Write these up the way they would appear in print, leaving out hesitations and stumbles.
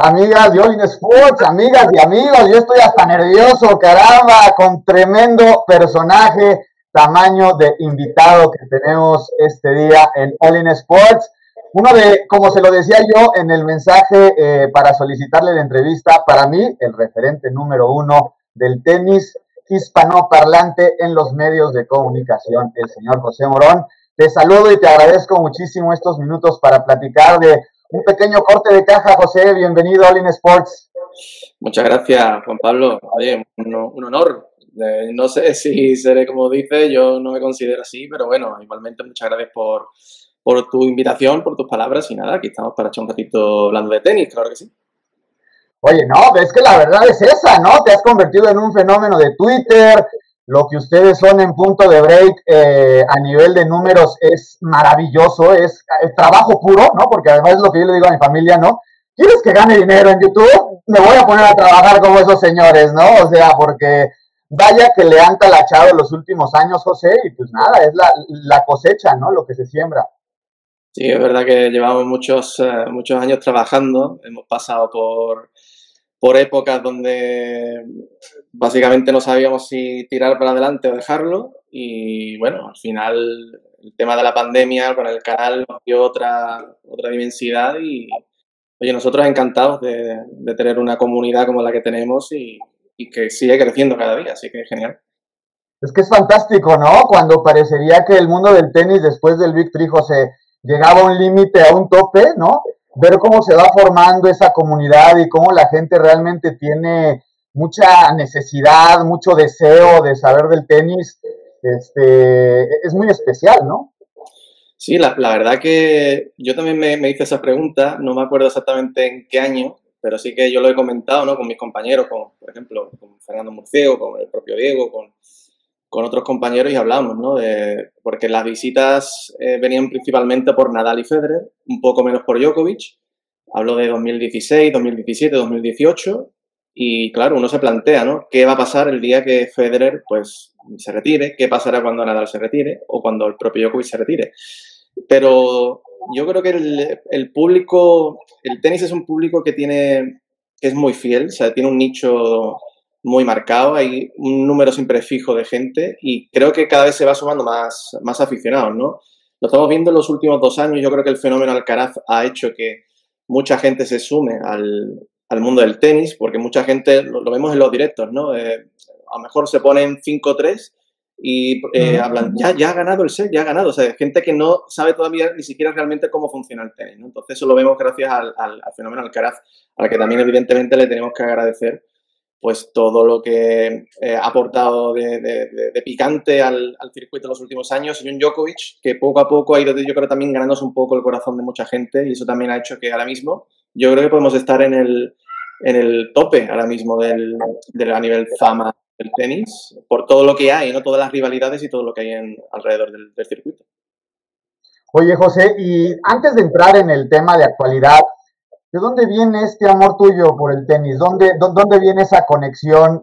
Amigas de All In Sports, amigas y amigos, yo estoy hasta nervioso, caramba, con tremendo personaje, tamaño de invitado que tenemos este día en All In Sports. Uno de, como se lo decía yo en el mensaje para solicitarle la entrevista, para mí, el referente número uno del tenis hispanoparlante en los medios de comunicación, el señor José Morón. Te saludo y te agradezco muchísimo estos minutos para platicar de un pequeño corte de caja, José. Bienvenido a All In Sports. Muchas gracias, Juan Pablo. Oye, un honor. No sé si seré como dice, yo no me considero así, pero bueno, igualmente muchas gracias por tu invitación, por tus palabras y nada, aquí estamos para echar un ratito hablando de tenis, claro que sí. Oye, no, es que la verdad es esa, ¿no? Te has convertido en un fenómeno de Twitter. Lo que ustedes son en Punto de Break a nivel de números es maravilloso, es trabajo puro, ¿no? Porque además es lo que yo le digo a mi familia, ¿no? ¿Quieres que gane dinero en YouTube? Me voy a poner a trabajar como esos señores, ¿no? O sea, porque vaya que le han talachado los últimos años, José, y pues nada, es la cosecha, ¿no? Lo que se siembra. Sí, es verdad que llevamos muchos años trabajando, hemos pasado por épocas donde básicamente no sabíamos si tirar para adelante o dejarlo y bueno, al final el tema de la pandemia con el canal nos dio otra dimensidad y oye, nosotros encantados de tener una comunidad como la que tenemos y que sigue creciendo cada día, así que es genial. Es que es fantástico, ¿no? Cuando parecería que el mundo del tenis después del Big Three, José, llegaba a un límite, a un tope, ¿no? Ver cómo se va formando esa comunidad y cómo la gente realmente tiene mucha necesidad, mucho deseo de saber del tenis, es muy especial, ¿no? Sí, la verdad que yo también me hice esa pregunta, no me acuerdo exactamente en qué año, pero sí que yo lo he comentado, ¿no? Con mis compañeros, por ejemplo, con Fernando Murciego, con el propio Diego, con otros compañeros y hablamos, ¿no? Porque las visitas venían principalmente por Nadal y Federer, un poco menos por Djokovic. Hablo de 2016, 2017, 2018 y, claro, uno se plantea, ¿no? ¿Qué va a pasar el día que Federer, pues, se retire? ¿Qué pasará cuando Nadal se retire? O cuando el propio Djokovic se retire. Pero yo creo que el público, el tenis es un público que es muy fiel, o sea, tiene un nicho muy marcado, hay un número siempre fijo de gente y creo que cada vez se va sumando más aficionados, ¿no? Lo estamos viendo en los últimos 2 años, yo creo que el fenómeno Alcaraz ha hecho que mucha gente se sume al mundo del tenis, porque mucha gente, lo vemos en los directos, ¿no? A lo mejor se ponen 5-3 y hablan, ya ha ganado el set, ya ha ganado, o sea, gente que no sabe todavía ni siquiera realmente cómo funciona el tenis, ¿no? Entonces eso lo vemos gracias al fenómeno Alcaraz, al que también evidentemente le tenemos que agradecer pues todo lo que ha aportado de picante al circuito en los últimos años y un Djokovic que poco a poco ha ido, yo creo, también ganándose un poco el corazón de mucha gente y eso también ha hecho que ahora mismo yo creo que podemos estar en el tope ahora mismo a nivel fama del tenis por todo lo que hay, ¿no? Todas las rivalidades y todo lo que hay alrededor del circuito. Oye, José, y antes de entrar en el tema de actualidad, ¿de dónde viene este amor tuyo por el tenis? ¿Dónde viene esa conexión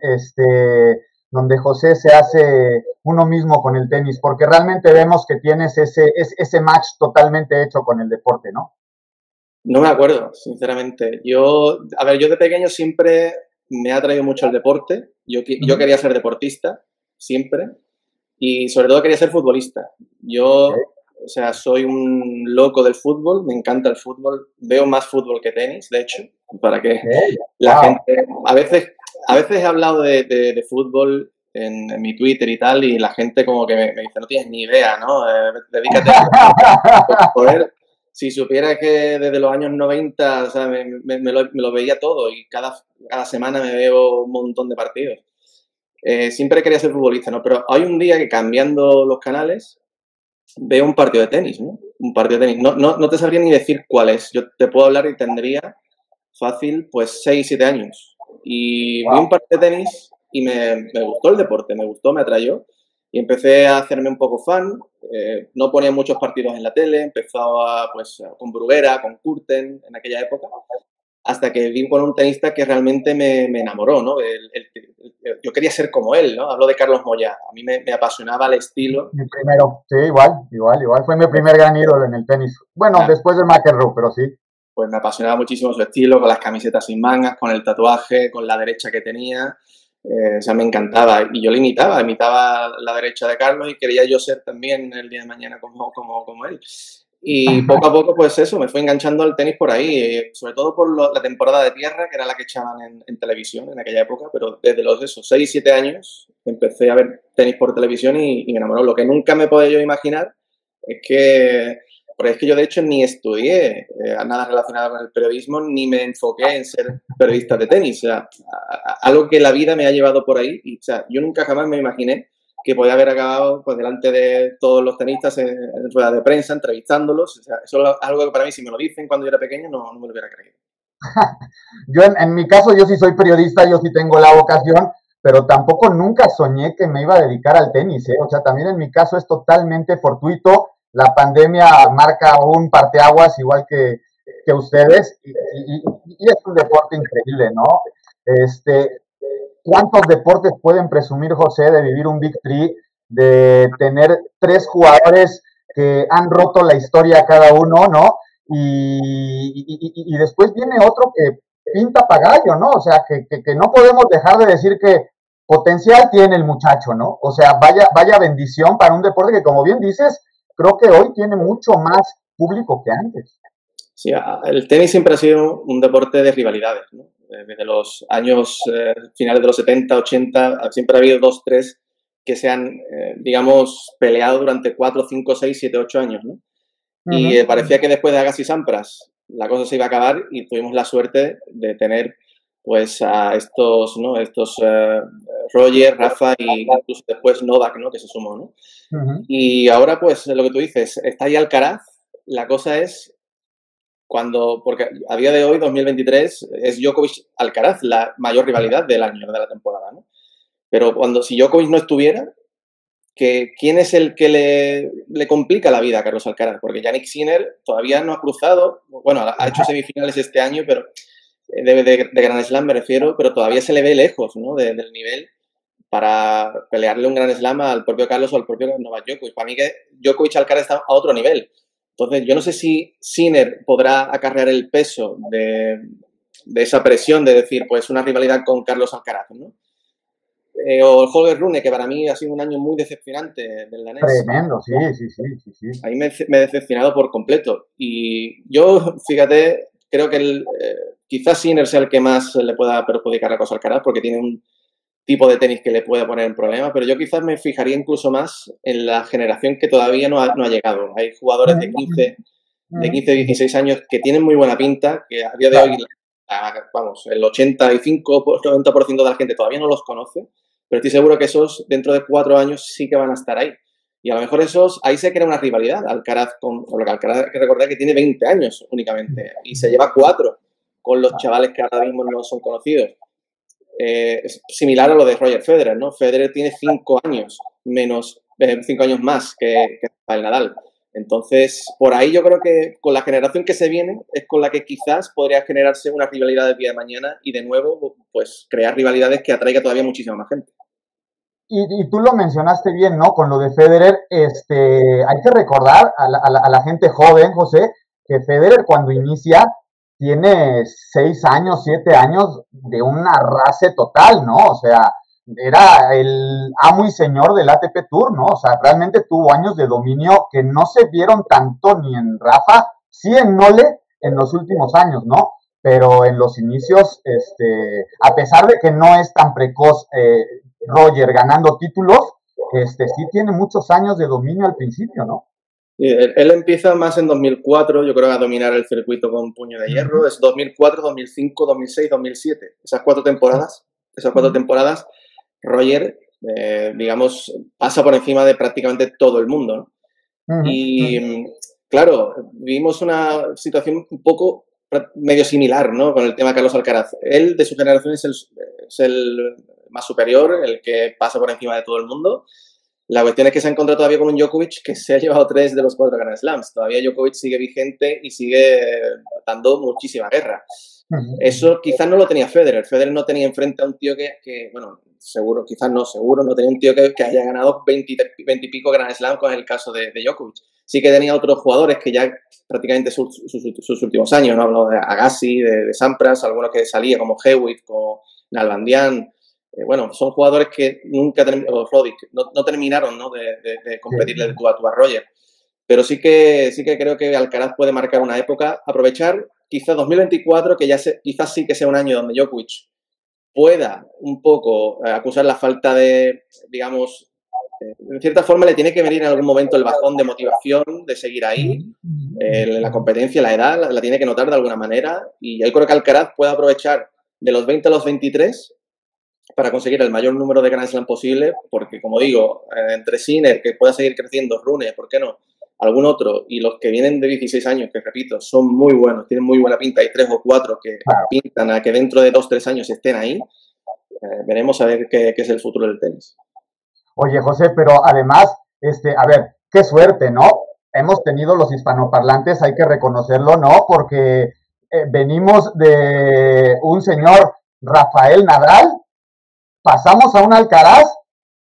donde José se hace uno mismo con el tenis? Porque realmente vemos que tienes ese match totalmente hecho con el deporte, ¿no? No me acuerdo, sinceramente. Yo de pequeño siempre me ha atraído mucho el deporte. Yo quería ser deportista, siempre. Y sobre todo quería ser futbolista. Okay. O sea, soy un loco del fútbol, me encanta el fútbol, veo más fútbol que tenis, de hecho, para que la gente... A veces he hablado de fútbol en mi Twitter y tal, y la gente como que me dice, no tienes ni idea, ¿no? Dedícate a poder. Si supiera que desde los años 90, o sea, me lo veía todo y cada semana me veo un montón de partidos. Siempre quería ser futbolista, ¿no? Pero hay un día que cambiando los canales... Veo un partido de tenis, ¿no? Un partido de tenis. No te sabría ni decir cuál es. Yo te puedo hablar y tendría fácil, pues, 6, 7 años. Y vi un partido de tenis y me gustó el deporte, me atrayó. Y empecé a hacerme un poco fan. No ponía muchos partidos en la tele. Empezaba, pues, con Bruguera, con Curten, en aquella época. Hasta que vi con un tenista que realmente me enamoró, ¿no? Yo quería ser como él, ¿no? Hablo de Carlos Moyá. A mí me apasionaba el estilo. Mi primero, sí, igual. Fue mi primer gran ídolo en el tenis. Bueno, claro. Después de McEnroe, pero sí. pues me apasionaba muchísimo su estilo, con las camisetas sin mangas, con el tatuaje, con la derecha que tenía. O sea, me encantaba y yo le imitaba, la derecha de Carlos y quería yo ser también el día de mañana como él. Y poco a poco, pues eso, me fui enganchando al tenis por ahí, sobre todo por la temporada de tierra, que era la que echaban en televisión en aquella época, pero desde los esos 6 y 7 años empecé a ver tenis por televisión y me enamoró. Lo que nunca me podía yo imaginar es que... Porque es que yo, de hecho, ni estudié nada relacionado con el periodismo, ni me enfoqué en ser periodista de tenis. O sea, algo que la vida me ha llevado por ahí. Y, o sea, yo nunca jamás me imaginé que podía haber acabado pues, delante de todos los tenistas en ruedas de prensa, entrevistándolos. O sea, eso es algo que para mí, si me lo dicen cuando yo era pequeño, no me lo hubiera creído. Yo, en mi caso, yo sí soy periodista, yo sí tengo la vocación, pero tampoco nunca soñé que me iba a dedicar al tenis, ¿eh? O sea, también en mi caso es totalmente fortuito. La pandemia marca un parteaguas igual que ustedes y es un deporte increíble, ¿no? ¿Cuántos deportes pueden presumir, José, de vivir un Big Three, de tener 3 jugadores que han roto la historia cada uno, ¿no? Y después viene otro que pinta pagallo, ¿no? O sea, que no podemos dejar de decir que potencial tiene el muchacho, ¿no? O sea, vaya bendición para un deporte que, como bien dices, creo que hoy tiene mucho más público que antes. Sí, el tenis siempre ha sido un deporte de rivalidades, ¿no? Desde los años finales de los 70, 80, siempre ha habido 2, 3 que se han, digamos, peleado durante 4, 5, 6, 7, 8 años, ¿no? Y parecía que después de Agassi y Sampras la cosa se iba a acabar y tuvimos la suerte de tener pues a estos, ¿no? Roger, Rafa y incluso después Novak, ¿no? Que se sumó, ¿no? Y ahora, pues, lo que tú dices, está ahí Alcaraz, la cosa es cuando, porque a día de hoy, 2023, es Djokovic-Alcaraz la mayor rivalidad del año, de la temporada, ¿no? Pero cuando, si Djokovic no estuviera, ¿quién es el que le complica la vida a Carlos Alcaraz? Porque Yannick Sinner todavía no ha cruzado, bueno, ha hecho semifinales este año, pero... De Grand Slam me refiero, pero todavía se le ve lejos, ¿no? Del nivel para pelearle un Grand Slam al propio Carlos o al propio Novak Djokovic. Para mí que Djokovic Alcaraz está a otro nivel. Entonces, yo no sé si Sinner podrá acarrear el peso de esa presión de decir, pues, una rivalidad con Carlos Alcaraz, ¿no? O Holger Rune, que para mí ha sido un año muy decepcionante del danés. Tremendo, sí. Ahí me he decepcionado por completo. Y yo, fíjate, creo que quizás Sinner sea el que más le pueda perjudicar la cosa al Alcaraz porque tiene un tipo de tenis que le puede poner en problemas, pero yo quizás me fijaría incluso más en la generación que todavía no ha llegado. Hay jugadores de 15, 16 años que tienen muy buena pinta, que a día de hoy, vamos, el 85, 90% de la gente todavía no los conoce, pero estoy seguro que esos dentro de 4 años sí que van a estar ahí. Y a lo mejor ahí se crea una rivalidad. Alcaraz, porque Alcaraz hay que recordar que tiene 20 años únicamente y se lleva 4. Con los chavales que ahora mismo no son conocidos. Es similar a lo de Roger Federer, ¿no? Federer tiene 5 años menos, 5 años más que Rafael Nadal. Entonces, por ahí yo creo que con la generación que se viene es con la que quizás podría generarse una rivalidad del día de mañana y de nuevo, pues, crear rivalidades que atraiga todavía muchísima más gente. Y tú lo mencionaste bien, ¿no? Con lo de Federer, hay que recordar a la gente joven, José, que Federer cuando inicia tiene 6 años, 7 años de una raza total, ¿no? O sea, era el amo y señor del ATP Tour, ¿no? O sea, realmente tuvo años de dominio que no se vieron tanto ni en Rafa, sí en Nole en los últimos años, ¿no? Pero en los inicios, a pesar de que no es tan precoz Roger ganando títulos, sí tiene muchos años de dominio al principio, ¿no? Sí, él empieza más en 2004, yo creo, a dominar el circuito con puño de hierro. Es 2004, 2005, 2006, 2007. Esas cuatro temporadas, Roger, digamos, pasa por encima de prácticamente todo el mundo, ¿no? Y, claro, vivimos una situación un poco medio similar, ¿no? Con el tema de Carlos Alcaraz. Él, de su generación, es el más superior, el que pasa por encima de todo el mundo. La cuestión es que se ha encontrado todavía con un Djokovic que se ha llevado 3 de los 4 Grand Slams. Todavía Djokovic sigue vigente y sigue dando muchísima guerra. Eso quizás no lo tenía Federer. Federer no tenía enfrente a un tío que bueno, seguro no tenía un tío que haya ganado 20 y pico Grand Slams, como es el caso de Djokovic. Sí que tenía otros jugadores que ya prácticamente sus últimos años, ¿no? Hablo de Agassi, de Sampras, algunos que salían como Hewitt, como Nalbandian. Bueno, son jugadores que nunca no terminaron, ¿no?, de competirle de tú a tú a Roger. Pero sí que creo que Alcaraz puede marcar una época, aprovechar quizá 2024, que ya quizás sí que sea un año donde Djokovic pueda un poco acusar la falta de, digamos, en cierta forma le tiene que venir en algún momento el bajón de motivación de seguir ahí, la competencia, la edad, la tiene que notar de alguna manera, y yo creo que Alcaraz puede aprovechar de los 20 a los 23 para conseguir el mayor número de Grand Slam posible, porque como digo, entre Sinner, que pueda seguir creciendo, Rune, ¿por qué no?, algún otro, y los que vienen de 16 años, que repito, son muy buenos, tienen muy buena pinta, hay 3 o 4 que pintan a que dentro de 2 o 3 años estén ahí, veremos a ver qué es el futuro del tenis. Oye, José, pero además, a ver, qué suerte, ¿no? Hemos tenido los hispanoparlantes, hay que reconocerlo, ¿no? Porque venimos de un señor Rafael Nadal, pasamos a un Alcaraz,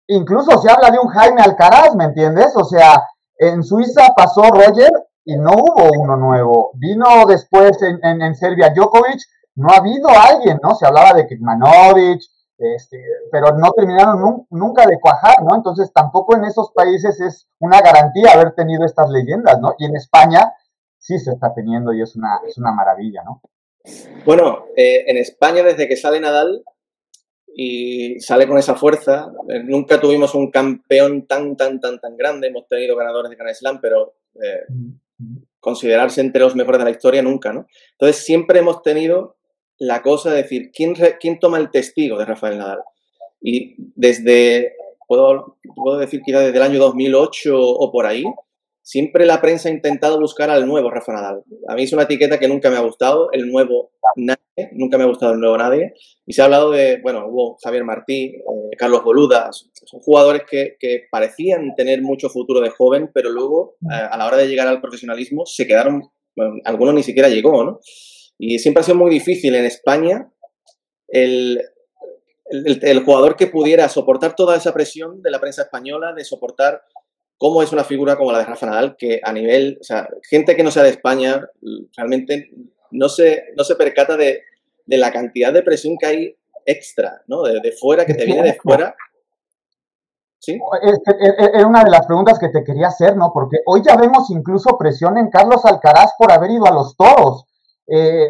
incluso se habla de un Jaime Alcaraz, ¿me entiendes? O sea, en Suiza pasó Roger y no hubo uno nuevo. Vino después en Serbia Djokovic, no ha habido alguien, ¿no? Se hablaba de Kecmanovic, pero no terminaron nunca de cuajar, ¿no? Entonces tampoco en esos países es una garantía haber tenido estas leyendas, ¿no? Y en España sí se está teniendo y es una maravilla, ¿no? Bueno, en España desde que sale Nadal y sale con esa fuerza, nunca tuvimos un campeón tan grande. Hemos tenido ganadores de Grand Slam, pero considerarse entre los mejores de la historia nunca, ¿no? Entonces siempre hemos tenido la cosa de decir, ¿quién toma el testigo de Rafael Nadal? Y desde, puedo decir quizás desde el año 2008 o por ahí, siempre la prensa ha intentado buscar al nuevo Rafa Nadal. A mí es una etiqueta que nunca me ha gustado, el nuevo nadie, nunca me ha gustado el nuevo nadie. Y se ha hablado de, bueno, hubo Javier Martí, Carlos Boluda, son jugadores que parecían tener mucho futuro de joven, pero luego, a la hora de llegar al profesionalismo, se quedaron, bueno, algunos ni siquiera llegó, ¿no? Y siempre ha sido muy difícil en España el jugador que pudiera soportar toda esa presión de la prensa española, de soportar cómo es una figura como la de Rafa Nadal, que a nivel, o sea, gente que no sea de España realmente no se percata de la cantidad de presión que hay extra, ¿no? De fuera, que te viene de fuera. ¿Sí? Era una de las preguntas que te quería hacer, ¿no? Porque hoy ya vemos incluso presión en Carlos Alcaraz por haber ido a los Toros.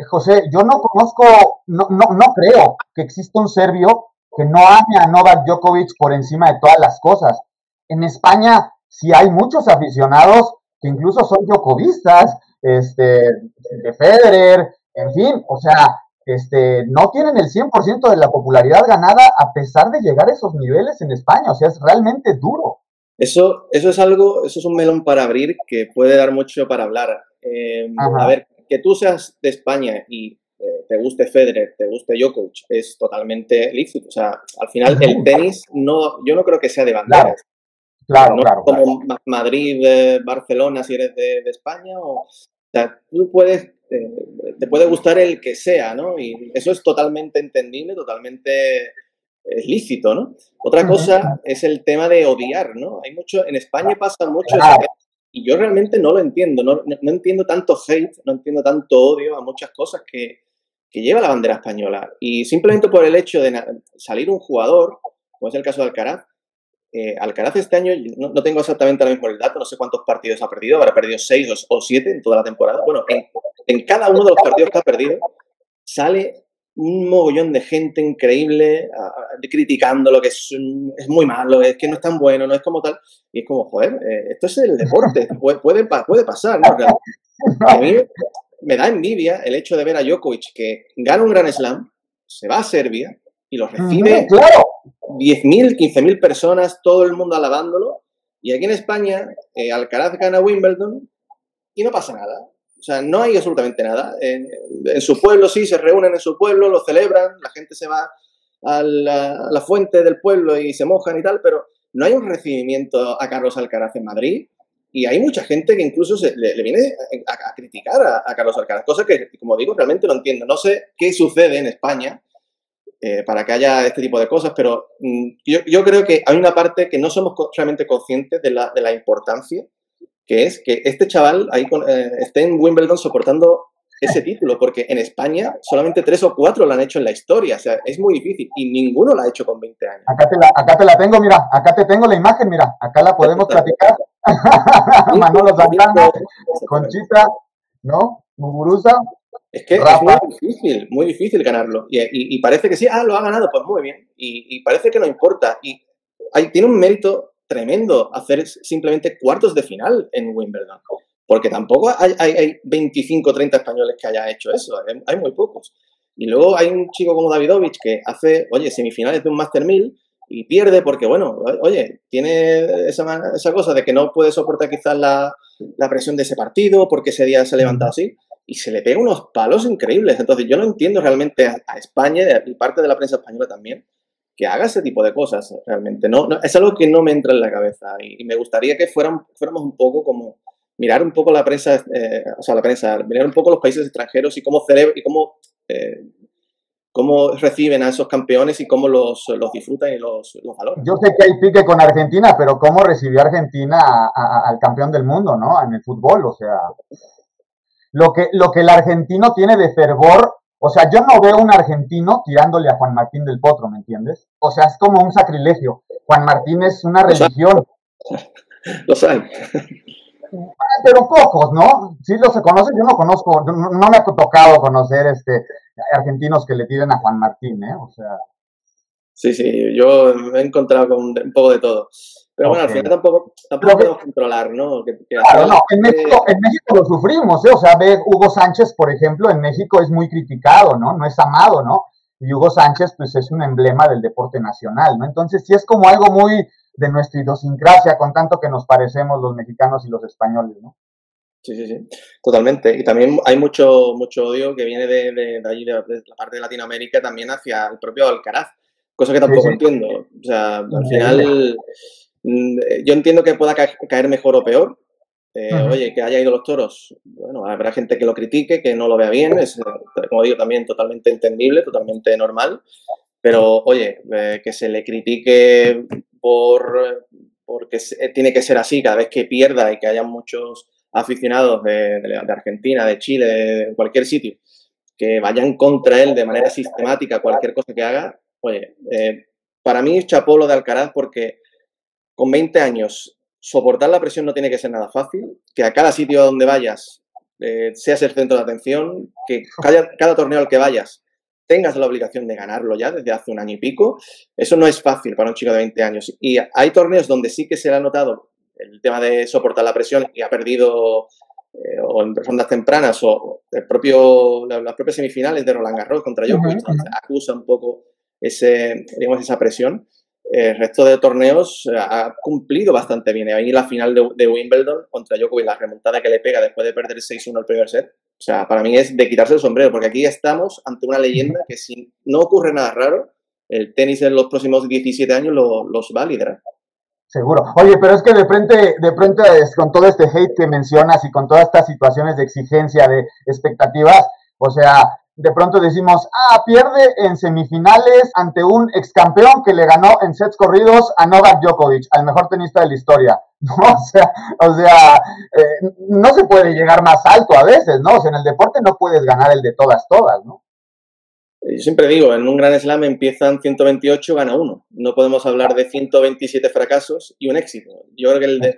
José, yo no conozco, no creo que exista un serbio que no ame a Novak Djokovic por encima de todas las cosas. En España sí hay muchos aficionados que incluso son djokovistas, de Federer, en fin, o sea, no tienen el 100% de la popularidad ganada a pesar de llegar a esos niveles en España, o sea, es realmente duro. Eso es algo, eso es un melón para abrir que puede dar mucho para hablar. A ver, que tú seas de España y te guste Federer, te guste Djokovic, es totalmente lícito. O sea, al final el tenis, yo no creo que sea de banderas. Claro, como Madrid, Barcelona, si eres de España. O sea, tú puedes, te puede gustar el que sea, ¿no? Y eso es totalmente entendible, totalmente lícito, ¿no? Otra cosa es el tema de odiar, ¿no? Hay mucho, en España pasa mucho. Y yo realmente no lo entiendo, no entiendo tanto hate, no entiendo tanto odio a muchas cosas que lleva la bandera española. Y simplemente por el hecho de salir un jugador, como es el caso de Alcaraz, Alcaraz este año, no tengo exactamente ahora mismo el dato, no sé cuántos partidos ha perdido, habrá perdido 6 o 7 en toda la temporada. Bueno, en cada uno de los partidos que ha perdido sale un mogollón de gente increíble criticándolo, que es muy malo, es que no es tan bueno, no es como tal. Y es como, joder, esto es el deporte, puede pasar, ¿no? Claro. A mí me da envidia el hecho de ver a Djokovic que gana un Grand Slam, se va a Serbia y los recibe 10.000, 15.000 personas, todo el mundo alabándolo. Y aquí en España, Alcaraz gana Wimbledon y no pasa nada. O sea, no hay absolutamente nada. En su pueblo sí, se reúnen en su pueblo, lo celebran, la gente se va a la fuente del pueblo y se mojan y tal, pero no hay un recibimiento a Carlos Alcaraz en Madrid, y hay mucha gente que incluso le viene a criticar a Carlos Alcaraz, cosa que, como digo, realmente no entiendo. No sé qué sucede en España para que haya este tipo de cosas, pero yo creo que hay una parte que no somos realmente conscientes de la importancia que es que este chaval ahí esté en Wimbledon soportando ese título, porque en España solamente 3 o 4 lo han hecho en la historia, o sea, es muy difícil, y ninguno lo ha hecho con 20 años. Acá te la tengo, mira, acá te tengo la imagen, mira, acá la podemos platicar. Manolo Santana, Conchita, ¿no? Muguruza. Es que Rafa. Es muy difícil ganarlo, y parece que sí, ah, lo ha ganado, pues muy bien, y parece que no importa, y tiene un mérito tremendo hacer simplemente cuartos de final en Wimbledon, porque tampoco hay 25 o 30 españoles que haya hecho eso, hay muy pocos. Y luego hay un chico como Davidovich que hace, oye, semifinales de un Master 1000 y pierde porque, bueno, oye, tiene esa cosa de que no puede soportar quizás la presión de ese partido porque ese día se levanta así y se le pega unos palos increíbles. Entonces yo no entiendo realmente a España y parte de la prensa española también que haga ese tipo de cosas realmente. No, es algo que no me entra en la cabeza y me gustaría que fuéramos un poco como... Mirar un poco la prensa, mirar un poco los países extranjeros y cómo reciben a esos campeones y cómo los disfrutan y los valoran. Yo sé que hay pique con Argentina, pero ¿cómo recibió Argentina al campeón del mundo, ¿no? En el fútbol, o sea, lo que el argentino tiene de fervor, o sea, yo no veo un argentino tirándole a Juan Martín del Potro, ¿me entiendes? O sea, es como un sacrilegio. Juan Martín es una religión. Lo saben. Pero pocos, ¿no? Sí los conoce, yo no conozco, no me ha tocado conocer argentinos que le tiren a Juan Martín, ¿eh? O sea... Sí, yo me he encontrado con un poco de todo. Pero bueno, al final tampoco podemos controlar, ¿no? Claro, no, en México lo sufrimos, ¿eh? O sea, ve Hugo Sánchez, por ejemplo, en México es muy criticado, ¿no? No es amado, ¿no? Y Hugo Sánchez, pues, es un emblema del deporte nacional, ¿no? Entonces sí es como algo muy... de nuestra idiosincrasia, con tanto que nos parecemos los mexicanos y los españoles, ¿no? Sí, totalmente. Y también hay mucho odio que viene de allí, de la parte de Latinoamérica, también hacia el propio Alcaraz, cosa que tampoco entiendo. O sea, al final, yo entiendo que pueda caer mejor o peor. Oye, que haya ido los toros, bueno, habrá gente que lo critique, que no lo vea bien, es, como digo, también totalmente entendible, totalmente normal, pero, oye, que se le critique... Porque tiene que ser así cada vez que pierda y que haya muchos aficionados de Argentina, de Chile, de cualquier sitio, que vayan contra él de manera sistemática cualquier cosa que haga. Oye, para mí es chapó lo de Alcaraz porque con 20 años soportar la presión no tiene que ser nada fácil, que a cada sitio donde vayas seas el centro de atención, que cada torneo al que vayas tengas la obligación de ganarlo ya desde hace un año y pico, eso no es fácil para un chico de 20 años. Y hay torneos donde sí que se le ha notado el tema de soportar la presión y ha perdido o en rondas tempranas o las propias semifinales de Roland Garros contra Djokovic, acusa un poco esa presión. El resto de torneos ha cumplido bastante bien. Ahí la final de Wimbledon contra Djokovic, la remontada que le pega después de perder 6-1 el primer set, o sea, para mí es de quitarse el sombrero, porque aquí estamos ante una leyenda que si no ocurre nada raro, el tenis en los próximos 17 años los va a liderar. Seguro. Oye, pero es que de frente con todo este hate que mencionas y con todas estas situaciones de exigencia, de expectativas, o sea, de pronto decimos, pierde en semifinales ante un excampeón que le ganó en sets corridos a Novak Djokovic, al mejor tenista de la historia. O sea, no se puede llegar más alto a veces, ¿no? O sea, en el deporte no puedes ganar el de todas, ¿no? Yo siempre digo, en un Grand Slam empiezan 128, gana uno. No podemos hablar de 127 fracasos y un éxito. Yo creo que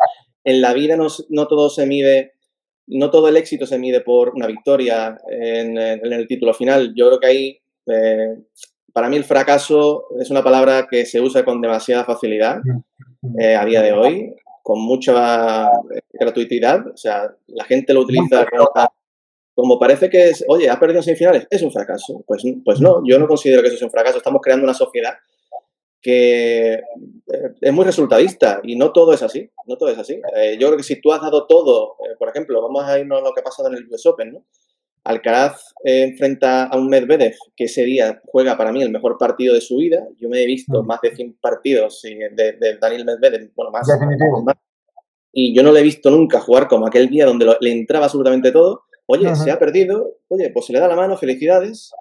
en la vida no todo se mide... No todo el éxito se mide por una victoria en el título final. Yo creo que ahí, para mí el fracaso es una palabra que se usa con demasiada facilidad a día de hoy, con mucha gratuidad. O sea, la gente lo utiliza como parece que es, oye, has perdido en semifinales, es un fracaso. Pues no, yo no considero que eso sea un fracaso. Estamos creando una sociedad que es muy resultadista y no todo es así, no todo es así. Yo creo que si tú has dado todo, por ejemplo, vamos a irnos a lo que ha pasado en el US Open, ¿no? Alcaraz enfrenta a un Medvedev que ese día juega para mí el mejor partido de su vida. Yo me he visto más de 100 partidos de Daniel Medvedev, bueno, más. Y yo no le he visto nunca jugar como aquel día donde le entraba absolutamente todo. Oye, se ha perdido, oye, pues se le da la mano, felicidades.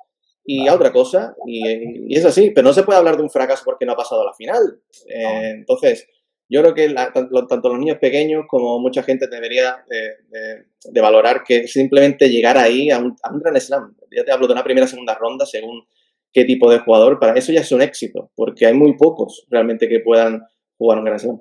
Y a otra cosa, y es así, pero no se puede hablar de un fracaso porque no ha pasado a la final. Entonces, Yo creo que tanto los niños pequeños como mucha gente debería de valorar que simplemente llegar ahí a un Grand Slam, ya te hablo de una primera o segunda ronda, según qué tipo de jugador, para eso ya es un éxito, porque hay muy pocos realmente que puedan jugar un Grand Slam.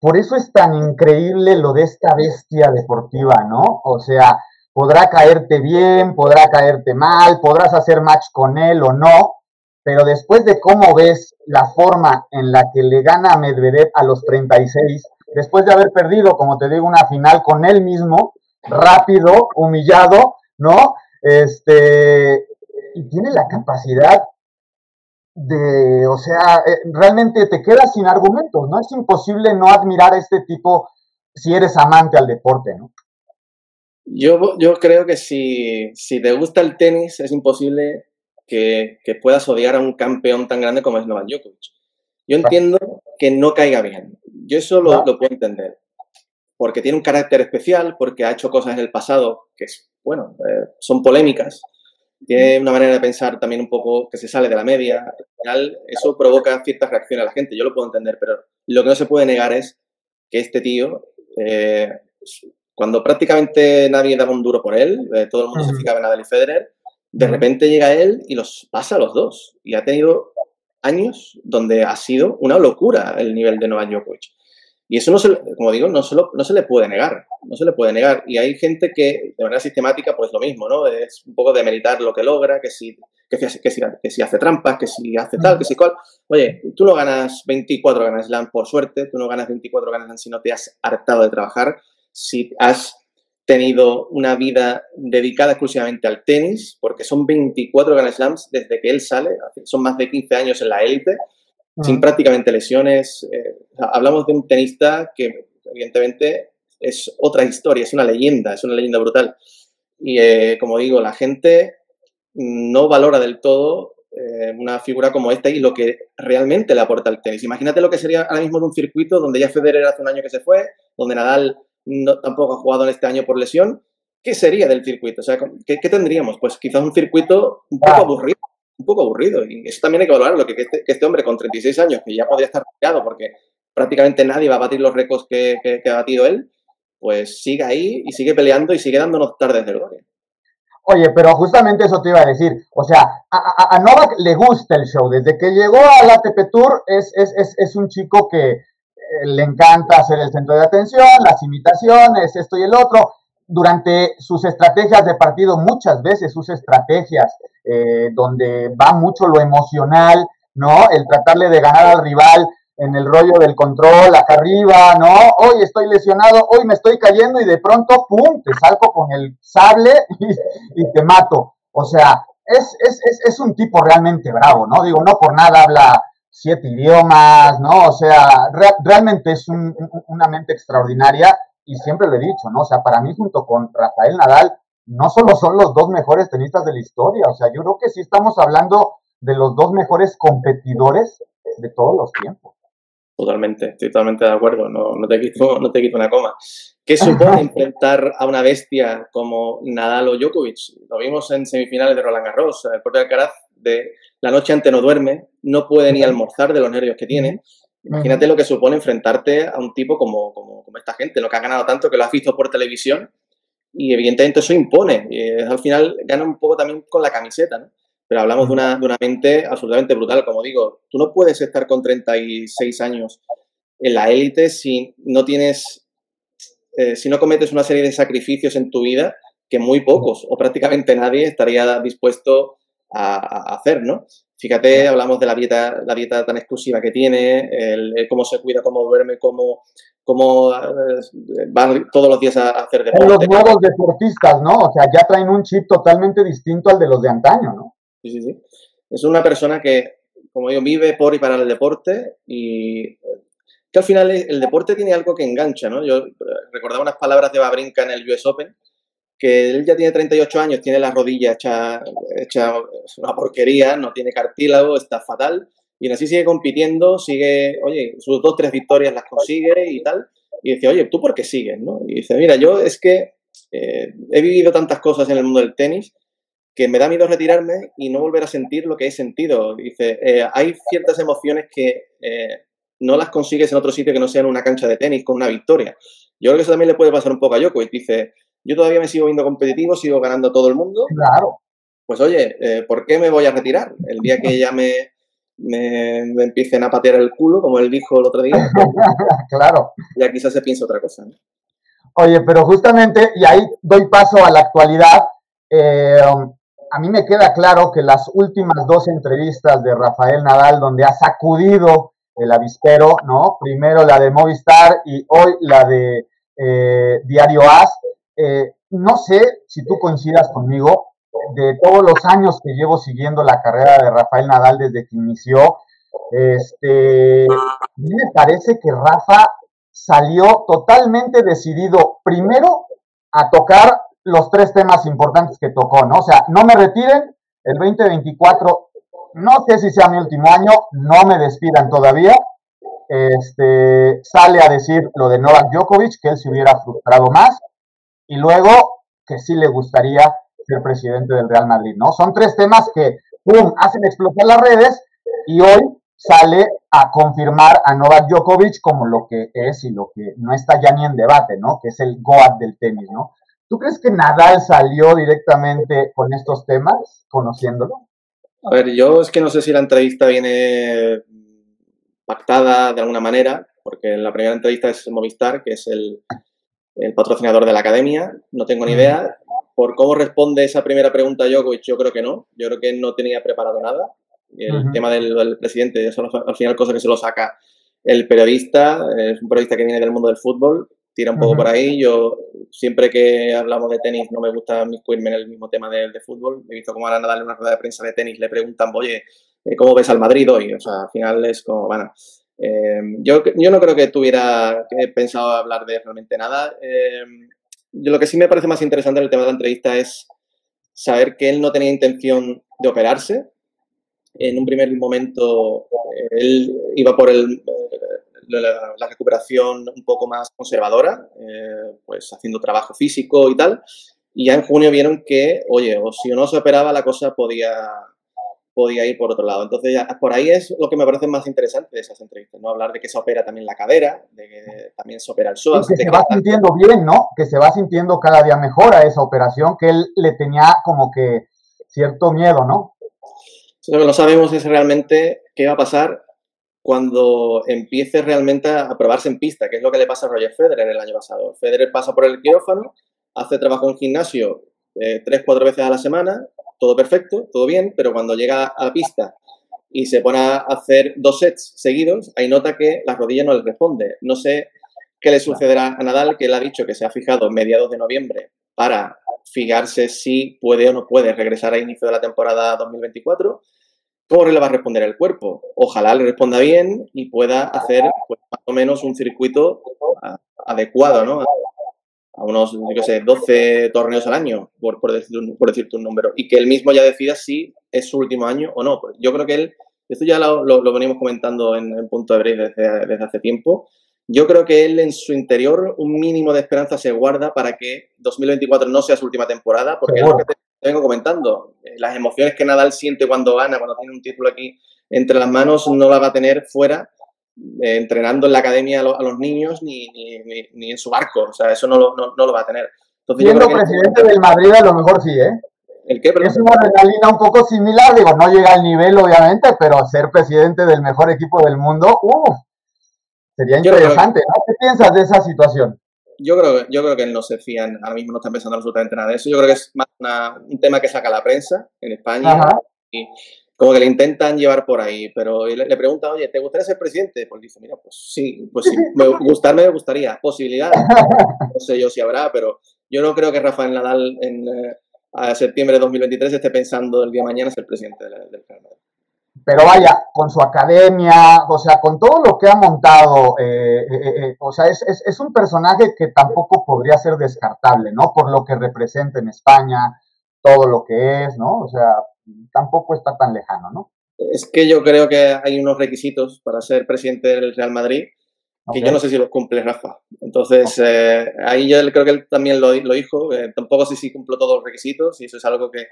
Por eso es tan increíble lo de esta bestia deportiva, ¿no? O sea, podrá caerte bien, podrá caerte mal, podrás hacer match con él o no, pero después de cómo ves la forma en la que le gana a Medvedev a los 36, después de haber perdido, como te digo, una final con él mismo, rápido, humillado, ¿no? Y tiene la capacidad de, o sea, realmente te quedas sin argumentos, ¿no? Es imposible no admirar a este tipo si eres amante al deporte, ¿no? Yo creo que si te gusta el tenis es imposible que puedas odiar a un campeón tan grande como es Novak Djokovic. Yo entiendo que no caiga bien. Yo eso lo puedo entender. Porque tiene un carácter especial, porque ha hecho cosas en el pasado que, bueno, son polémicas. Tiene una manera de pensar también un poco que se sale de la media. Al final, eso provoca ciertas reacciones a la gente. Yo lo puedo entender, pero lo que no se puede negar es que este tío, cuando prácticamente nadie daba un duro por él, todo el mundo se fijaba en Nadal y Federer, de repente llega él y los pasa a los dos. Y ha tenido años donde ha sido una locura el nivel de Novak Djokovic. Y eso, como digo, no se le puede negar. No se le puede negar. Y hay gente que, de manera sistemática, pues lo mismo, ¿no? Es un poco demeritar lo que logra, que si hace trampas, que si hace tal, que si cual. Oye, tú no ganas 24 Grand Slam por suerte, tú no ganas 24 Grand Slam si no te has hartado de trabajar, si has tenido una vida dedicada exclusivamente al tenis, porque son 24 Grand Slams desde que él sale, son más de 15 años en la élite, sin prácticamente lesiones. Hablamos de un tenista que evidentemente es otra historia, es una leyenda brutal. Y como digo, la gente no valora del todo una figura como esta y lo que realmente le aporta al tenis. Imagínate lo que sería ahora mismo de un circuito donde ya Federer hace un año que se fue, donde Nadal tampoco ha jugado en este año por lesión. ¿Qué sería del circuito? O sea, ¿qué tendríamos? Pues quizás un circuito un poco aburrido. Un poco aburrido, y eso también hay que valorarlo, que este hombre con 36 años, que ya podría estar retirado porque prácticamente nadie va a batir los récords que ha batido él, pues sigue ahí y sigue peleando y sigue dándonos tardes de gloria. Oye, pero justamente eso te iba a decir, o sea, a Novak le gusta el show, desde que llegó al ATP Tour es un chico que le encanta hacer el centro de atención, las imitaciones, esto y el otro. Durante sus estrategias de partido, muchas veces sus estrategias donde va mucho lo emocional, ¿no? El tratarle de ganar al rival en el rollo del control, acá arriba, ¿no? Hoy estoy lesionado, hoy me estoy cayendo y de pronto, ¡pum!, te salgo con el sable y te mato. O sea, es un tipo realmente bravo, ¿no? Digo, no por nada habla 7 idiomas, ¿no? O sea, realmente es una mente extraordinaria. Y siempre lo he dicho, ¿no? O sea, para mí, junto con Rafael Nadal, no solo son los dos mejores tenistas de la historia, o sea, yo creo que sí estamos hablando de los dos mejores competidores de todos los tiempos. Totalmente, estoy totalmente de acuerdo, no te quito una coma. ¿Qué supone enfrentar a una bestia como Nadal o Djokovic? Lo vimos en semifinales de Roland Garros, el propio Alcaraz, de la noche antes no duerme, no puede ni almorzar de los nervios que tiene. Imagínate lo que supone enfrentarte a un tipo como esta gente, lo que ha ganado tanto, que lo has visto por televisión, y evidentemente eso impone. Al final gana un poco también con la camiseta, ¿no? Pero hablamos de una mente absolutamente brutal, como digo. Tú no puedes estar con 36 años en la élite si no cometes una serie de sacrificios en tu vida que muy pocos o prácticamente nadie estaría dispuesto a hacer, ¿no? Fíjate, hablamos de la dieta tan exclusiva que tiene, el cómo se cuida, cómo duerme, cómo va todos los días a hacer deporte. Los nuevos deportistas, ¿no? O sea, ya traen un chip totalmente distinto al de los de antaño, ¿no? Sí, sí, sí. Es una persona que, como digo, vive por y para el deporte y que al final el deporte tiene algo que engancha, ¿no? Yo recordaba unas palabras de Wawrinka en el US Open, que él ya tiene 38 años, tiene la rodilla hecha una porquería, no tiene cartílago, está fatal, y así sigue compitiendo, sigue, oye, sus 2 o 3 victorias las consigue y tal, y dice, oye, ¿tú por qué sigues, no? Y dice, mira, yo es que he vivido tantas cosas en el mundo del tenis que me da miedo retirarme y no volver a sentir lo que he sentido. Dice, hay ciertas emociones que no las consigues en otro sitio que no sea en una cancha de tenis con una victoria. Yo creo que eso también le puede pasar un poco a Djokovic. Dice, yo todavía me sigo viendo competitivo, sigo ganando a todo el mundo. Claro. Pues oye, ¿por qué me voy a retirar? El día que ya me empiecen a patear el culo, como él dijo el otro día. Claro. Ya quizás se piensa otra cosa, ¿no? Oye, pero justamente, y ahí doy paso a la actualidad, a mí me queda claro que las últimas dos entrevistas de Rafael Nadal, donde ha sacudido el avispero, ¿no? Primero la de Movistar y hoy la de Diario AS. No sé si tú coincidas conmigo, de todos los años que llevo siguiendo la carrera de Rafael Nadal desde que inició, me parece que Rafa salió totalmente decidido, primero, a tocar los tres temas importantes que tocó, ¿no? O sea, no me retiren, el 2024, no sé si sea mi último año, no me despidan todavía, sale a decir lo de Novak Djokovic, que él se hubiera frustrado más, y luego que sí le gustaría ser presidente del Real Madrid, ¿no? Son tres temas que, ¡pum!, hacen explotar las redes, y hoy sale a confirmar a Novak Djokovic como lo que es y lo que no está ya ni en debate, ¿no? Que es el GOAT del tenis, ¿no? ¿Tú crees que Nadal salió directamente con estos temas, conociéndolo? A ver, yo es que no sé si la entrevista viene pactada de alguna manera, porque la primera entrevista es Movistar, que es el patrocinador de la academia, no tengo ni idea. Por cómo responde esa primera pregunta Djokovic, yo creo que no. Yo creo que no tenía preparado nada. El tema del presidente, eso al final cosa que se lo saca el periodista. Es un periodista que viene del mundo del fútbol, tira un poco por ahí. Yo siempre que hablamos de tenis no me gusta inmiscuirme en el mismo tema de fútbol. He visto cómo a Nadal en una rueda de prensa de tenis le preguntan, oye, ¿cómo ves al Madrid hoy? O sea, al final es como, bueno... yo no creo que tuviera pensado hablar de realmente nada. Lo que sí me parece más interesante en el tema de la entrevista es saber que él no tenía intención de operarse. En un primer momento él iba por la recuperación un poco más conservadora, pues haciendo trabajo físico y tal. Y ya en junio vieron que, oye, o si no se operaba la cosa podía ir por otro lado. Entonces, ya, por ahí es lo que me parece más interesante de esas entrevistas, ¿no? Hablar de que se opera también la cadera, de que también se opera el psoas. Que se va sintiendo bien, ¿no? Que se va sintiendo cada día mejor a esa operación, que él le tenía como que cierto miedo, ¿no? Lo que no sabemos es realmente qué va a pasar cuando empiece realmente a probarse en pista, que es lo que le pasa a Roger Federer el año pasado. Federer pasa por el quirófano, hace trabajo en gimnasio 3-4 veces a la semana, todo perfecto, todo bien, pero cuando llega a la pista y se pone a hacer 2 sets seguidos, ahí nota que la rodilla no le responde. No sé qué le sucederá a Nadal, que él ha dicho que se ha fijado en mediados de noviembre para fijarse si puede o no puede regresar a inicio de la temporada 2024. ¿Cómo le va a responder el cuerpo? Ojalá le responda bien y pueda hacer, pues, más o menos un circuito adecuado, ¿no? A unos, yo sé, 12 torneos al año, por decirte un número, y que él mismo ya decida si es su último año o no. Yo creo que él, esto ya lo venimos comentando en Punto de Break desde hace tiempo, yo creo que él en su interior un mínimo de esperanza se guarda para que 2024 no sea su última temporada, porque es lo que te vengo comentando, las emociones que Nadal siente cuando gana, cuando tiene un título aquí entre las manos, no la va a tener fuera, entrenando en la academia a los niños ni en su barco, o sea, eso no lo va a tener. Entonces, siendo presidente del Madrid a lo mejor sí, ¿eh? ¿El qué? Perdón. Es una adrenalina un poco similar, digo, no llega al nivel obviamente, pero ser presidente del mejor equipo del mundo, sería interesante, ¿no? ¿Qué piensas de esa situación? Yo creo que él no se fían, ahora mismo no están pensando absolutamente nada de eso, yo creo que es más un tema que saca la prensa en España. Ajá. Y como que le intentan llevar por ahí, pero le preguntan, oye, ¿te gustaría ser presidente? Pues dice, mira, pues sí, me gustaría, posibilidad, no sé yo si habrá, pero yo no creo que Rafael Nadal a septiembre de 2023 esté pensando el día de mañana ser presidente del Real Madrid. Pero vaya, con su academia, o sea, con todo lo que ha montado, o sea, es un personaje que tampoco podría ser descartable, ¿no? Por lo que representa en España, todo lo que es, ¿no? O sea, tampoco está tan lejano, ¿no? Es que yo creo que hay unos requisitos para ser presidente del Real Madrid que yo no sé si los cumple Rafa. Entonces, ahí yo creo que él también lo dijo. Tampoco sé si cumplo todos los requisitos y eso es algo que,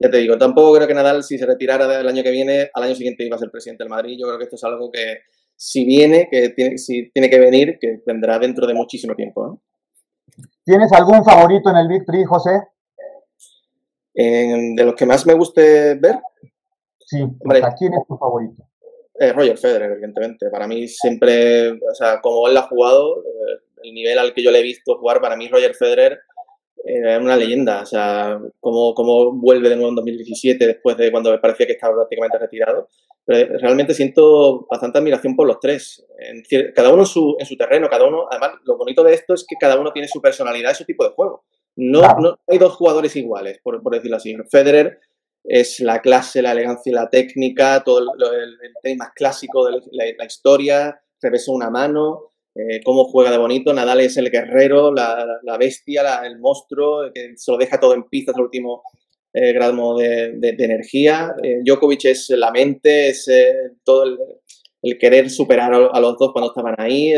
ya te digo, tampoco creo que Nadal, si se retirara del año que viene, al año siguiente iba a ser presidente del Madrid. Yo creo que esto es algo que si viene, si tiene que venir, que vendrá dentro de muchísimo tiempo, ¿no? ¿Tienes algún favorito en el Big Three, José? De los que más me guste ver. Sí, pues, ¿quién es tu favorito? Roger Federer, evidentemente. Para mí siempre, o sea, como él la ha jugado, el nivel al que yo le he visto jugar, para mí Roger Federer es una leyenda. O sea, cómo vuelve de nuevo en 2017 después de cuando me parecía que estaba prácticamente retirado. Pero realmente siento bastante admiración por los tres. Cada uno en su terreno, cada uno... Además, lo bonito de esto es que cada uno tiene su personalidad y su tipo de juego. No, claro, no hay dos jugadores iguales, por decirlo así. Federer es la clase, la elegancia y la técnica, todo el tema clásico de la historia, revés a una mano, cómo juega de bonito. Nadal es el guerrero, la bestia, el monstruo, que se lo deja todo en pista hasta el último gramo de energía. Djokovic es la mente, es todo el querer superar a los dos cuando estaban ahí,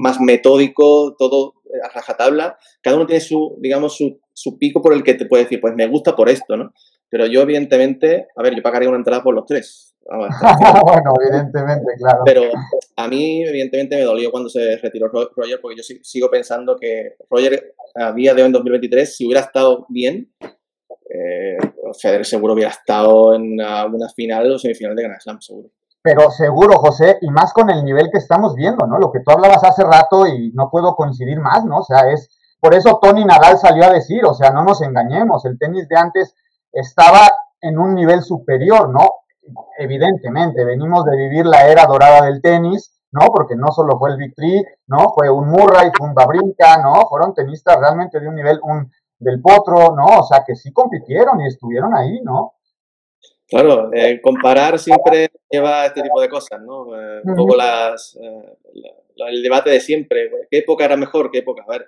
más metódico, todo a rajatabla. Cada uno tiene su pico por el que te puede decir, pues me gusta por esto, ¿no? Pero yo, evidentemente, a ver, yo pagaría una entrada por los tres. Bueno, evidentemente, claro. Pero a mí, evidentemente, me dolió cuando se retiró Roger, porque yo sigo pensando que Roger, a día de hoy, en 2023, si hubiera estado bien, Federer seguro hubiera estado en una final o semifinal de Grand Slam, seguro. Pero seguro, José, y más con el nivel que estamos viendo, ¿no? Lo que tú hablabas hace rato y no puedo coincidir más, ¿no? O sea, es... Por eso Tony Nadal salió a decir, o sea, no nos engañemos, el tenis de antes estaba en un nivel superior, ¿no? Evidentemente, venimos de vivir la era dorada del tenis, ¿no? Porque no solo fue el Big Three, ¿no? Fue un Murray, fue un Wawrinka, ¿no? Fueron tenistas realmente de un nivel, un del Potro, ¿no? O sea, que sí compitieron y estuvieron ahí, ¿no? Claro, comparar siempre lleva a este tipo de cosas, ¿no? Un poco el debate de siempre, ¿qué época era mejor? ¿Qué época? A ver,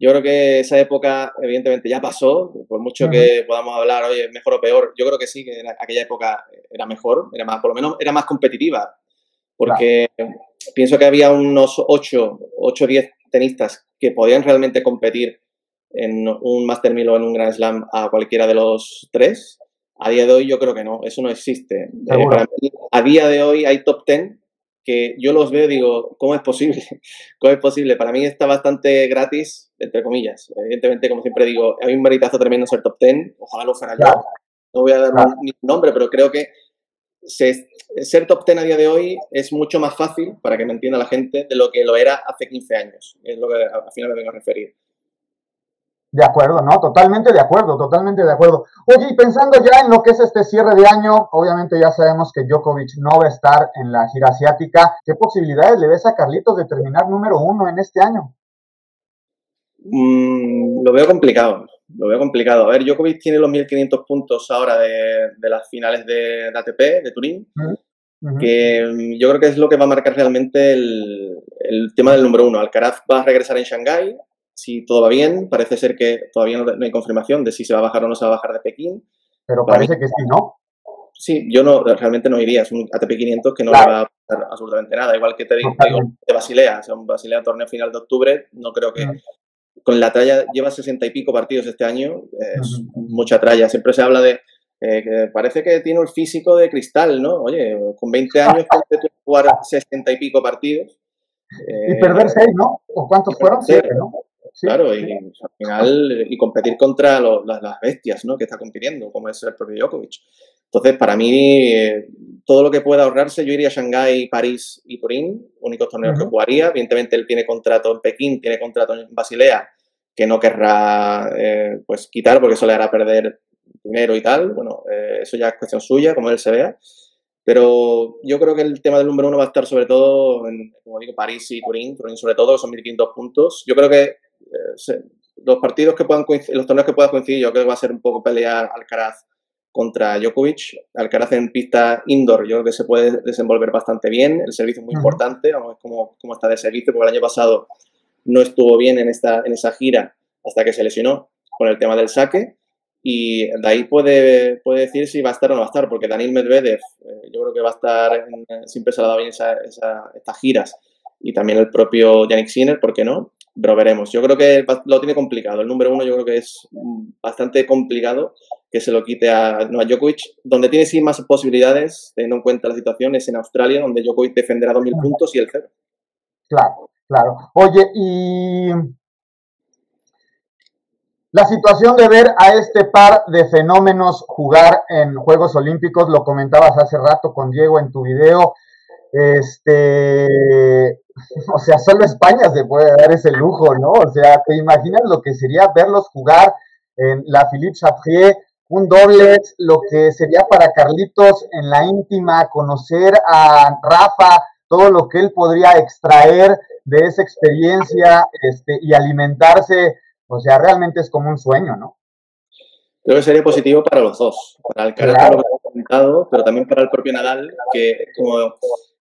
yo creo que esa época, evidentemente, ya pasó, por mucho que podamos hablar, oye, mejor o peor, yo creo que sí, que aquella época era mejor, era más, por lo menos era más competitiva, porque pienso que había unos 8 o 10 tenistas que podían realmente competir en un Master 1000 o en un Grand Slam a cualquiera de los tres. A día de hoy yo creo que no, eso no existe. Para mí, a día de hoy hay top 10 que yo los veo y digo, ¿cómo es posible? ¿Cómo es posible? Para mí está bastante gratis, entre comillas. Evidentemente, como siempre digo, hay un meritazo tremendo ser top 10, ojalá lo fuera yo. No voy a dar ni nombre, pero creo que ser top 10 a día de hoy es mucho más fácil, para que me entienda la gente, de lo que lo era hace 15 años. Es lo que al final me vengo a referir. De acuerdo, ¿no? Totalmente de acuerdo, totalmente de acuerdo. Oye, y pensando ya en lo que es este cierre de año, obviamente ya sabemos que Djokovic no va a estar en la gira asiática. ¿Qué posibilidades le ves a Carlitos de terminar número 1 en este año? Lo veo complicado, lo veo complicado. A ver, Djokovic tiene los 1.500 puntos ahora de las finales de ATP, de Turín, que yo creo que es lo que va a marcar realmente el tema del número 1. Alcaraz va a regresar en Shanghái. Si todo va bien, parece ser que todavía no hay confirmación de si se va a bajar o no se va a bajar de Pekín. Pero parece que sí, ¿no? Sí, yo no, realmente no iría. Es un ATP 500 que no le va a pasar absolutamente nada. Igual que te digo de Basilea. O sea, un Basilea torneo final de octubre, no creo que... Con la tralla, lleva 60 y pico partidos este año, es mucha tralla. Siempre se habla de... que parece que tiene el físico de cristal, ¿no? Oye, con 20 años puedes jugar 60 y pico partidos. Y perder 6, ¿no? ¿O cuántos fueron? 7, ¿no? Sí, claro, y al final, y competir contra las bestias, ¿no? Que está compitiendo, como es el propio Djokovic. Entonces, para mí, todo lo que pueda ahorrarse, yo iría a Shanghái, París y Turín, únicos torneos que jugaría. Evidentemente, él tiene contrato en Pekín, tiene contrato en Basilea, que no querrá pues quitar, porque eso le hará perder dinero y tal. Bueno, eso ya es cuestión suya, como él se vea. Pero yo creo que el tema del número 1 va a estar sobre todo en, como digo, París y Turín, sobre todo, son 1.500 puntos. Yo creo que los partidos que puedan coincidir, los torneos que puedan coincidir, yo creo que va a ser un poco pelear Alcaraz contra Djokovic. Alcaraz en pista indoor, yo creo que se puede desenvolver bastante bien. El servicio es muy importante, vamos a ver cómo está de servicio, porque el año pasado no estuvo bien en esa gira hasta que se lesionó con el tema del saque. Y de ahí puede decir si va a estar o no va a estar, porque Daniel Medvedev, yo creo que va a estar, siempre se le ha dado bien estas giras. Y también el propio Yannick Sinner, ¿por qué no? Pero veremos. Yo creo que lo tiene complicado. El número uno yo creo que es bastante complicado que se lo quite a Novak Djokovic. Donde tiene sí más posibilidades, teniendo en cuenta la situación, es en Australia, donde Djokovic defenderá 2.000 puntos y el cero. Claro, claro. Oye, y la situación de ver a este par de fenómenos jugar en Juegos Olímpicos, lo comentabas hace rato con Diego en tu video. O sea, solo España se puede dar ese lujo, ¿no? O sea, ¿te imaginas lo que sería verlos jugar en la Philippe Chatrier, un doble, lo que sería para Carlitos en la íntima, conocer a Rafa, todo lo que él podría extraer de esa experiencia y alimentarse? O sea, realmente es como un sueño, ¿no? Creo que sería positivo para los dos, para Alcaraz, claro, lo que he comentado, pero también para el propio Nadal, que como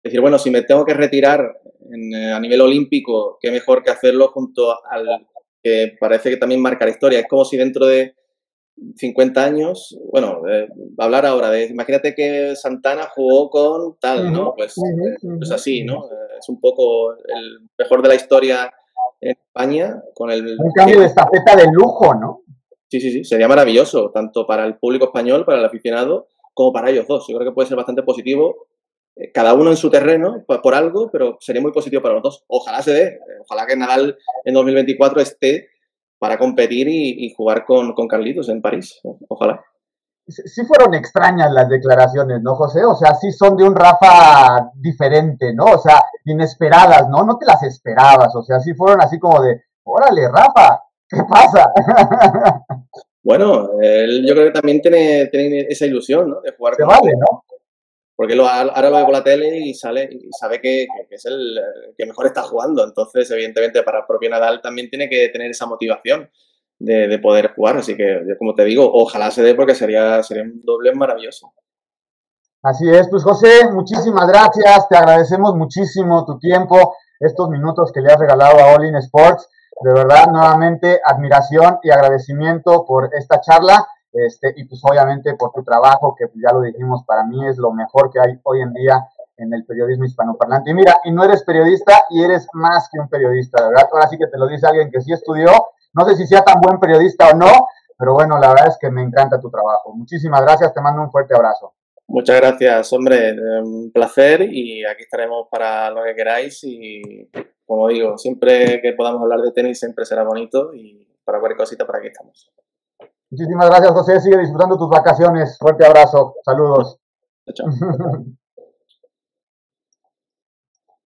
decir, bueno, si me tengo que retirar a nivel olímpico, qué mejor que hacerlo junto al que parece que también marca la historia. Es como si dentro de 50 años, bueno, hablar ahora de, imagínate que Santana jugó con tal, ¿no? Pues así, ¿no? Es un poco el mejor de la historia en España. Con el un cambio de estafeta de lujo, ¿no? Sí, sí, sí, sería maravilloso, tanto para el público español, para el aficionado, como para ellos dos. Yo creo que puede ser bastante positivo, cada uno en su terreno, por algo, pero sería muy positivo para los dos. Ojalá se dé, ojalá que Nadal en 2024 esté para competir y jugar con Carlitos en París, ojalá. Sí fueron extrañas las declaraciones, ¿no, José? O sea, sí son de un Rafa diferente, ¿no? O sea, inesperadas, ¿no? No te las esperabas, o sea, sí fueron así como de, órale, Rafa, ¿qué pasa? Bueno, él yo creo que también tiene esa ilusión, ¿no? De jugar con él. Se vale, ¿no? Porque ahora lo ve por la tele y sale y sabe que es el que mejor está jugando. Entonces, evidentemente, para el propio Nadal también tiene que tener esa motivación de poder jugar. Así que, yo, como te digo, ojalá se dé, porque sería un doble maravilloso. Así es. Pues, José, muchísimas gracias. Te agradecemos muchísimo tu tiempo, estos minutos que le has regalado a All In Sports. De verdad, nuevamente, admiración y agradecimiento por esta charla. Y pues obviamente por tu trabajo, que ya lo dijimos, para mí es lo mejor que hay hoy en día en el periodismo hispanoparlante. Y mira, y no eres periodista y eres más que un periodista, de verdad. Ahora sí que te lo dice alguien que sí estudió, no sé si sea tan buen periodista o no, pero bueno, la verdad es que me encanta tu trabajo. Muchísimas gracias, te mando un fuerte abrazo. Muchas gracias, hombre, un placer, y aquí estaremos para lo que queráis, y como digo, siempre que podamos hablar de tenis siempre será bonito, y para cualquier cosita por aquí estamos. Muchísimas gracias, José. Sigue disfrutando tus vacaciones. Fuerte abrazo. Saludos. Chao.